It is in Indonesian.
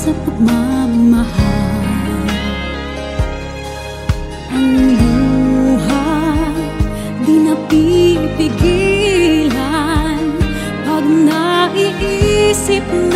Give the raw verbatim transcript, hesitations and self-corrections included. sa pagmamahal ang luha di napipigilan pag naiisip mo.